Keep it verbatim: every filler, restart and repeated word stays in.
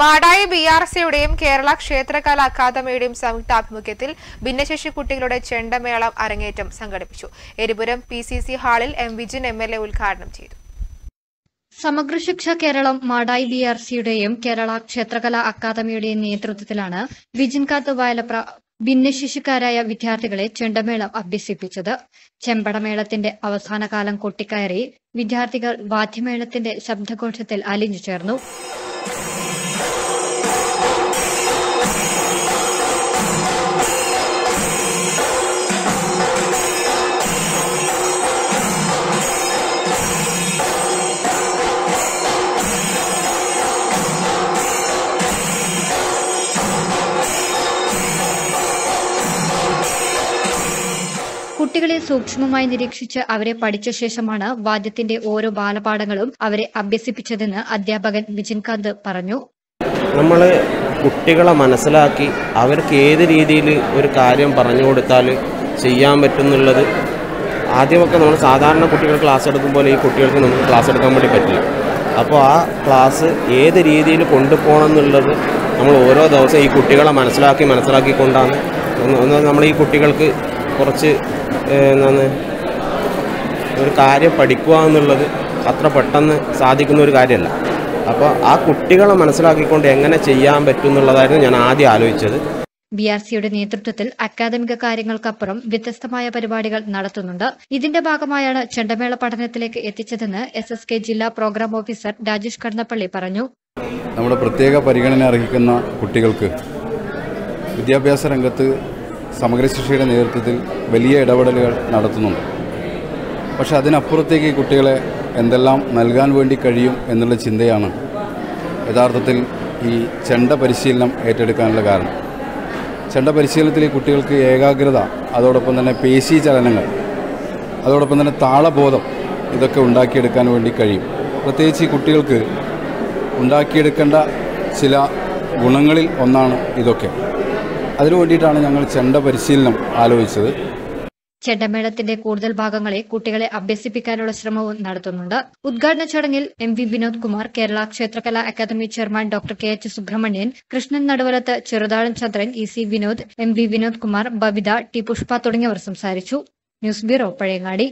Madayi B R സിയുടെയും കേരള ക്ഷേത്രകലാ അക്കാദമിയുടെയും സംയുക്താഭിമുഖ്യത്തിൽ ഭിന്നശേഷി കുട്ടികളുടെ ചെണ്ടമേളം അരങ്ങേറ്റം സംഘടിപ്പിച്ചു. എരിപുരം പി സി സി ഹാളിൽ M Vijin M L A ഉദ്ഘാടനം ചെയ്തു. സമഗ്ര ശിക്ഷ കേരളം മാടായി ബി ആർ സിയുടെയും കേരള ക്ഷേത്രകലാ അക്കാദമിയുടെയും നേതൃത്വത്തിലാണ് വിജിൻ കാത്ത് വയലപ്ര ഭിന്നശേഷിക്കാരായ വിദ്യാർത്ഥികളെ ചെണ്ടമേളം അഭ്യസിപ്പിച്ചത്. ചെമ്പടമേളത്തിന്റെ അവസാനകാലം കൊട്ടിക്കയറി വിദ്യാർത്ഥികൾ വാദ്യമേളത്തിന്റെ ശബ്ദഘോഷത്തിൽ അലിഞ്ഞു ചേർന്നു. കുട്ടികളെ സൂക്ഷ്മമായി നിരീക്ഷിച്ച് അവരെ പഠിച്ച ശേഷമാണ് വാദ്യത്തിന്റെ ഓരോ ബാലപാഠങ്ങളും അവരെ അഭ്യസിപ്പിച്ചതെന്ന് അധ്യാപകൻ വിജിൻകാന്ത് പറഞ്ഞു. നമ്മൾ കുട്ടികളെ മനസ്സിലാക്കി അവർക്ക് ഏത് രീതിയിൽ ഒരു കാര്യം പറഞ്ഞു കൊടുത്താൽ ചെയ്യാൻ പറ്റുന്നുള്ളത് ആദ്യമൊക്കെ നമ്മൾ സാധാരണ കുട്ടികൾ ക്ലാസ് എടുക്കുമ്പോൾ ഈ കുട്ടികൾക്ക് നമുക്ക് ക്ലാസ് എടുക്കാൻ വേണ്ടി പറ്റില്ല. അപ്പോൾ ആ ക്ലാസ് ഏത് രീതിയിൽ കൊണ്ടുപോകണം എന്നുള്ളത് നമ്മൾ ഓരോ ദിവസം ഈ കുട്ടികളെ മനസ്സിലാക്കി മനസ്സിലാക്കിക്കൊണ്ടാണ് നമ്മൾ ഈ കുട്ടികൾക്ക് കുറച്ച് എന്താണ് ഒരു കാര്യം പഠിക്കുക എന്നുള്ളത് അത്ര പെട്ടെന്ന് സാധിക്കുന്ന ഒരു കാര്യമല്ല. അപ്പോൾ ആ കുട്ടികളെ മനസ്സിലാക്കിക്കൊണ്ട് എങ്ങനെ ചെയ്യാൻ പറ്റും എന്നുള്ളതായിരുന്നു ഞാൻ ആദ്യം ആലോചിച്ചത്. ബി ആർ സിയുടെ നേതൃത്വത്തിൽ അക്കാദമിക കാര്യങ്ങൾക്കപ്പുറം വ്യത്യസ്തമായ പരിപാടികൾ നടത്തുന്നുണ്ട്. ഇതിന്റെ ഭാഗമായാണ് ചെണ്ടമേള പഠനത്തിലേക്ക് എത്തിച്ചതെന്ന് എസ് എസ് കെ ജില്ലാ പ്രോഗ്രാം ഓഫീസർ രാജേഷ് കടന്നപ്പള്ളി പറഞ്ഞു. നമ്മുടെ പ്രത്യേക പരിഗണന അർഹിക്കുന്ന കുട്ടികൾക്ക് വിദ്യാഭ്യാസ രംഗത്ത് സമഗ്ര ശിക്ഷയുടെ നേതൃത്വത്തിൽ വലിയ ഇടപെടലുകൾ നടത്തുന്നുണ്ട്. പക്ഷെ അതിനപ്പുറത്തേക്ക് കുട്ടികളെ എന്തെല്ലാം നൽകാൻ വേണ്ടി കഴിയും എന്നുള്ള ചിന്തയാണ് യഥാർത്ഥത്തിൽ ഈ ചെണ്ട പരിശീലനം ഏറ്റെടുക്കാനുള്ള കാരണം. ചെണ്ട പരിശീലനത്തിൽ കുട്ടികൾക്ക് ഏകാഗ്രത, അതോടൊപ്പം തന്നെ പേശി ചലനങ്ങൾ, അതോടൊപ്പം തന്നെ താളബോധം, ഇതൊക്കെ ഉണ്ടാക്കിയെടുക്കാൻ വേണ്ടി കഴിയും. പ്രത്യേകിച്ച് ഈ കുട്ടികൾക്ക് ഉണ്ടാക്കിയെടുക്കേണ്ട ചില ഗുണങ്ങളിൽ ഒന്നാണ് ഇതൊക്കെ. അതിനു വേണ്ടിയിട്ടാണ് ഞങ്ങൾ ചെണ്ട പരിശീലനം ആലോചിച്ചത്. ചെണ്ടമേളത്തിന്റെ കൂടുതൽ ഭാഗങ്ങളെ കുട്ടികളെ അഭ്യസിപ്പിക്കാനുള്ള ശ്രമവും നടത്തുന്നുണ്ട്. ഉദ്ഘാടന ചടങ്ങിൽ എം വി വിനോദ് കുമാർ, കേരള ക്ഷേത്രകലാ academy chairman doctor K H Subrahmanyan, Krishnan Naduvalath, Cheruthazham Chandran, E C Vinod, M V Vinod Kumar, Babitha, T Pushpa തുടങ്ങിയവർ സംസാരിച്ചു. News bureau, Pazhayangadi.